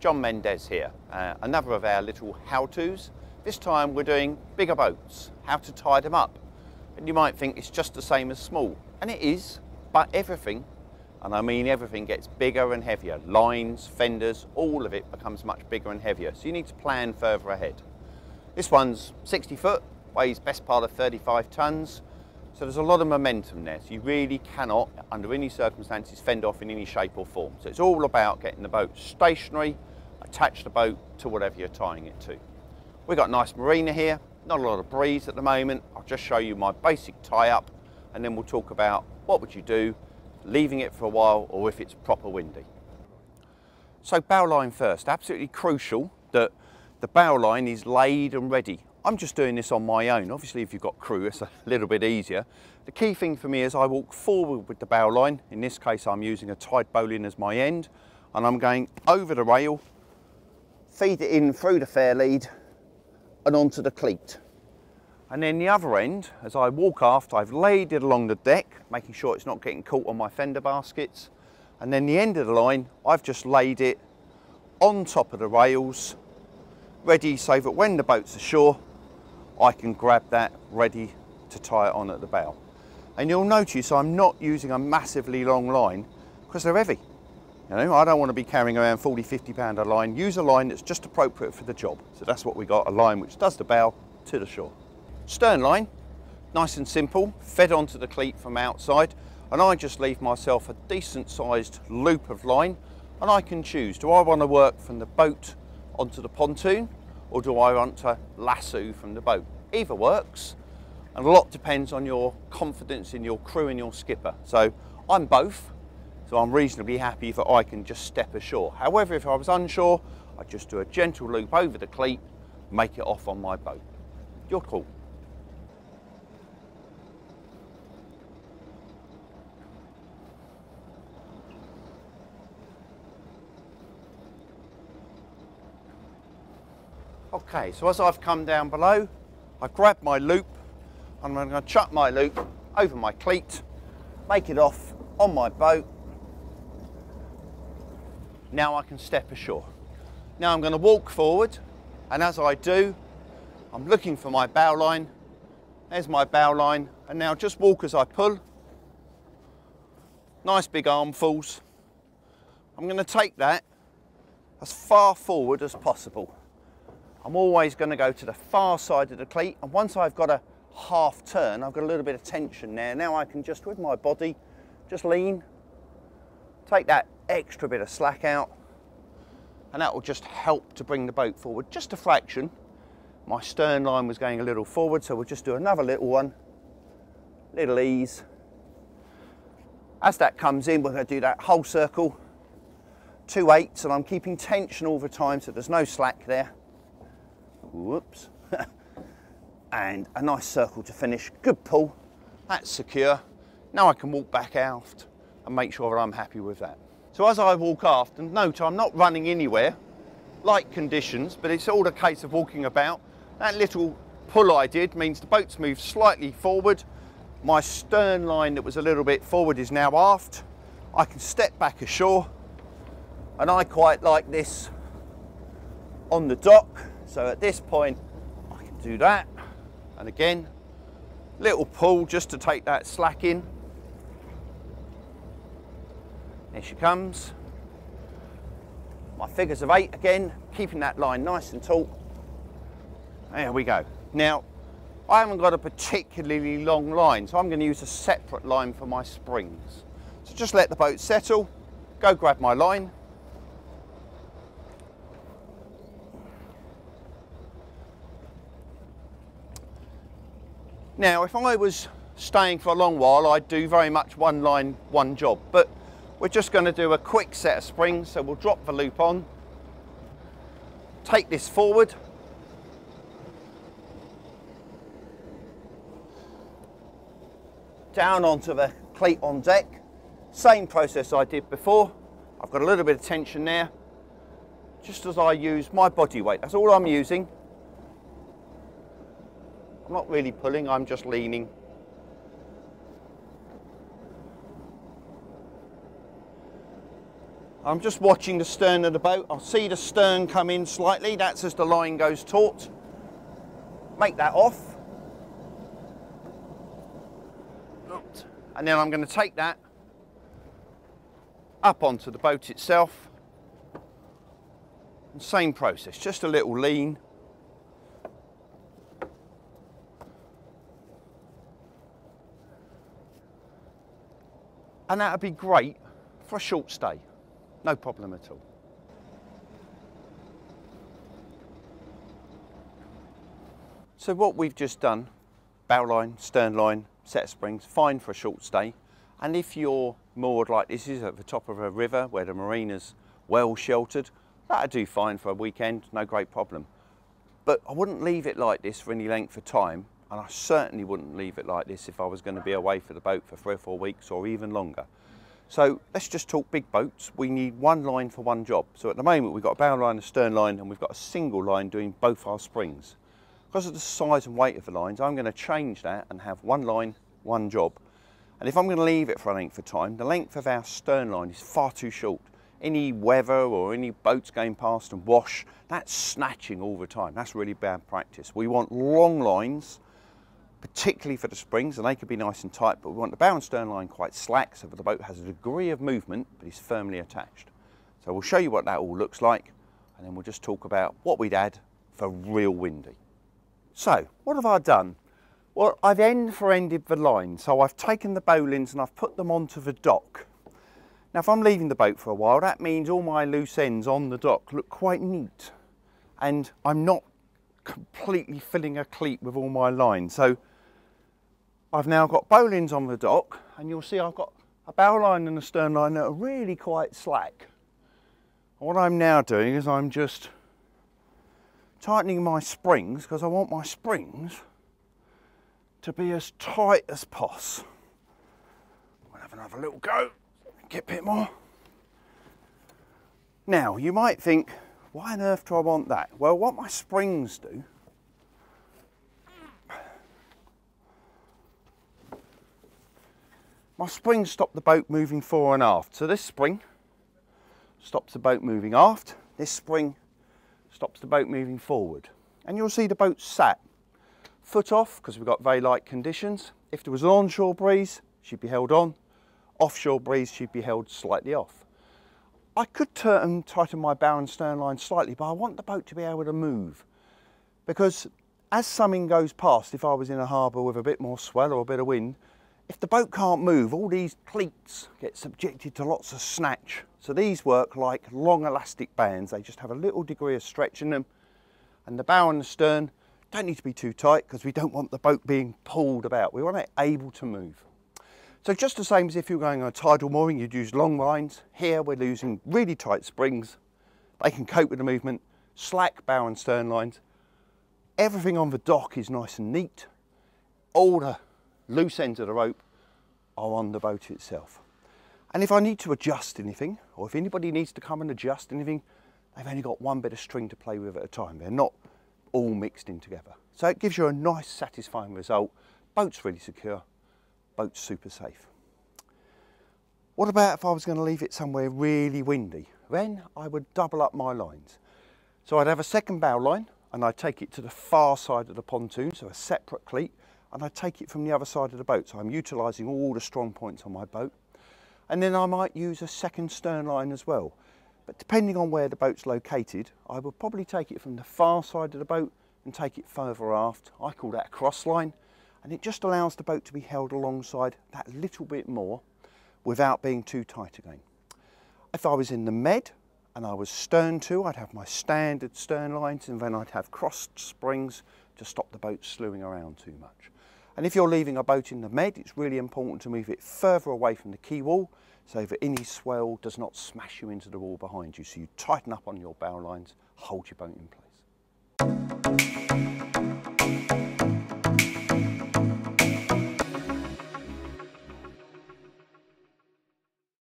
John Mendez here, another of our little how-tos. This time we're doing bigger boats, how to tie them up. And you might think it's just the same as small, and it is, but everything, and I mean everything, gets bigger and heavier. Lines, fenders, all of it becomes much bigger and heavier, so you need to plan further ahead. This one's 60 foot, weighs best part of 35 tons, so there's a lot of momentum there, so you really cannot, under any circumstances, fend off in any shape or form. So it's all about getting the boat stationary, attach the boat to whatever you're tying it to. We've got a nice marina here, not a lot of breeze at the moment. I'll just show you my basic tie-up, and then we'll talk about what would you do, leaving it for a while, or if it's proper windy. So bow line first, absolutely crucial that the bow line is laid and ready. I'm just doing this on my own. Obviously, if you've got crew, it's a little bit easier. The key thing for me is I walk forward with the bow line. In this case, I'm using a tide bowline as my end, and I'm going over the rail, feed it in through the fair lead and onto the cleat. And then the other end, as I walk aft, I've laid it along the deck, making sure it's not getting caught on my fender baskets. And then the end of the line, I've just laid it on top of the rails, ready so that when the boat's ashore, I can grab that, ready to tie it on at the bow. And you'll notice I'm not using a massively long line because they're heavy. You know, I don't want to be carrying around 40, 50 pound a line. Use a line that's just appropriate for the job. So that's what we got, a line which does the bow to the shore. Stern line, nice and simple, fed onto the cleat from outside. And I just leave myself a decent sized loop of line, and I can choose, do I want to work from the boat onto the pontoon, or do I want to lasso from the boat? Either works, and a lot depends on your confidence in your crew and your skipper. So I'm both, so I'm reasonably happy that I can just step ashore. However, if I was unsure, I'd just do a gentle loop over the cleat, make it off on my boat. Your call. Okay, so as I've come down below, I've grabbed my loop, and I'm going to chuck my loop over my cleat, make it off on my boat. Now I can step ashore. Now I'm going to walk forward, and as I do, I'm looking for my bow line. There's my bow line, and now just walk as I pull. Nice big armfuls. I'm going to take that as far forward as possible. I'm always going to go to the far side of the cleat, and once I've got a half turn, I've got a little bit of tension there. Now I can just, with my body, just lean, take that extra bit of slack out, and that will just help to bring the boat forward just a fraction. My stern line was going a little forward, so we'll just do another little one, little ease. As that comes in, we're going to do that whole circle, 2/8, and I'm keeping tension all the time, so there's no slack there. Whoops. And a nice circle to finish. Good pull. That's secure. Now I can walk back aft and make sure that I'm happy with that. So as I walk aft, and note I'm not running anywhere, light conditions, but it's all a case of walking about. That little pull I did means the boat's moved slightly forward. My stern line that was a little bit forward is now aft. I can step back ashore, and I quite like this on the dock. So at this point, I can do that. And again, little pull just to take that slack in. There she comes. My figures of 8 again, keeping that line nice and taut. There we go. Now, I haven't got a particularly long line, so I'm going to use a separate line for my springs. So just let the boat settle, go grab my line. Now, if I was staying for a long while, I'd do very much one line, one job, but we're just going to do a quick set of springs, so we'll drop the loop on, take this forward, down onto the cleat on deck, same process I did before. I've got a little bit of tension there, just as I use my body weight, that's all I'm using. I'm not really pulling, I'm just leaning. I'm just watching the stern of the boat. I'll see the stern come in slightly. That's as the line goes taut. Make that off. And then I'm going to take that up onto the boat itself. And same process, just a little lean. And that would be great for a short stay, no problem at all. So what we've just done, bow line, stern line, set of springs, fine for a short stay. And if you're moored like this is at the top of a river where the marina's well sheltered, that'd do fine for a weekend, no great problem. But I wouldn't leave it like this for any length of time. And I certainly wouldn't leave it like this if I was going to be away for the boat for 3 or 4 weeks or even longer. So let's just talk big boats. We need one line for one job. So at the moment we've got a bow line, a stern line, and we've got a single line doing both our springs. Because of the size and weight of the lines, I'm going to change that and have one line, one job. And if I'm going to leave it for a length of time, the length of our stern line is far too short. Any weather or any boats going past and wash, that's snatching all the time. That's really bad practice. We want long lines, particularly for the springs, and they could be nice and tight, but we want the bow and stern line quite slack so that the boat has a degree of movement but is firmly attached. So we'll show you what that all looks like, and then we'll just talk about what we'd add for real windy. So what have I done? Well, I've end-for-ended the line. So I've taken the bowlines and I've put them onto the dock. Now if I'm leaving the boat for a while, that means all my loose ends on the dock look quite neat, and I'm not completely filling a cleat with all my lines. So I've now got bowlines on the dock, and you'll see I've got a bow line and a stern line that are really quite slack. And what I'm now doing is I'm just tightening my springs, because I want my springs to be as tight as possible. We'll have another little go, get a bit more. Now you might think, why on earth do I want that? Well, what my springs do, my springs stop the boat moving fore and aft. So this spring stops the boat moving aft, this spring stops the boat moving forward. And you'll see the boat sat, foot off, because we've got very light conditions. If there was an onshore breeze, she'd be held on. Offshore breeze, she'd be held slightly off. I could turn and tighten my bow and stern line slightly, but I want the boat to be able to move, because as something goes past, if I was in a harbour with a bit more swell or a bit of wind, if the boat can't move, all these cleats get subjected to lots of snatch. So these work like long elastic bands. They just have a little degree of stretch in them, and the bow and the stern don't need to be too tight, because we don't want the boat being pulled about. We want it able to move. So just the same as if you were going on a tidal mooring, you'd use long lines. Here we're using really tight springs. They can cope with the movement, slack bow and stern lines. Everything on the dock is nice and neat. All the loose ends of the rope are on the boat itself. And if I need to adjust anything, or if anybody needs to come and adjust anything, they've only got one bit of string to play with at a time. They're not all mixed in together. So it gives you a nice, satisfying result. Boat's really secure. Boat's super safe. What about if I was going to leave it somewhere really windy? Then I would double up my lines. So I'd have a second bow line, and I'd take it to the far side of the pontoon, so a separate cleat, and I'd take it from the other side of the boat, so I'm utilising all the strong points on my boat. And then I might use a second stern line as well. But depending on where the boat's located, I would probably take it from the far side of the boat and take it further aft. I call that a cross line. And it just allows the boat to be held alongside that little bit more without being too tight again. If I was in the Med and I was stern to, I'd have my standard stern lines, and then I'd have crossed springs to stop the boat slewing around too much. And if you're leaving a boat in the Med, it's really important to move it further away from the quay wall so that any swell does not smash you into the wall behind you. So you tighten up on your bow lines, hold your boat in place.